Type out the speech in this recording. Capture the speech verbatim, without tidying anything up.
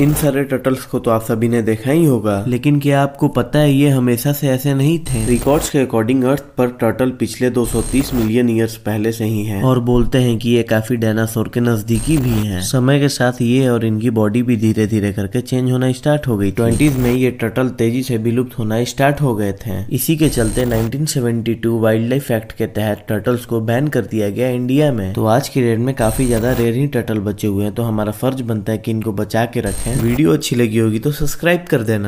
इन सारे टर्टल्स को तो आप सभी ने देखा ही होगा, लेकिन क्या आपको पता है ये हमेशा से ऐसे नहीं थे। रिकॉर्ड्स के अकॉर्डिंग अर्थ पर टर्टल पिछले दो सौ तीस मिलियन ईयर्स पहले से ही हैं और बोलते हैं कि ये काफी डायनासोर के नजदीकी भी हैं। समय के साथ ये और इनकी बॉडी भी धीरे धीरे करके चेंज होना स्टार्ट हो गई। ट्वेंटीज में ये टर्टल तेजी से विलुप्त होना स्टार्ट हो गए थे। इसी के चलते nineteen seventy two wildlife act के तहत टर्टल्स को बैन कर दिया गया इंडिया में। तो आज की डेट में काफी ज्यादा रेयर ही टर्टल बचे हुए हैं, तो हमारा फर्ज बनता है कि इनको बचा के रखें। वीडियो अच्छी लगी होगी तो सब्सक्राइब कर देना।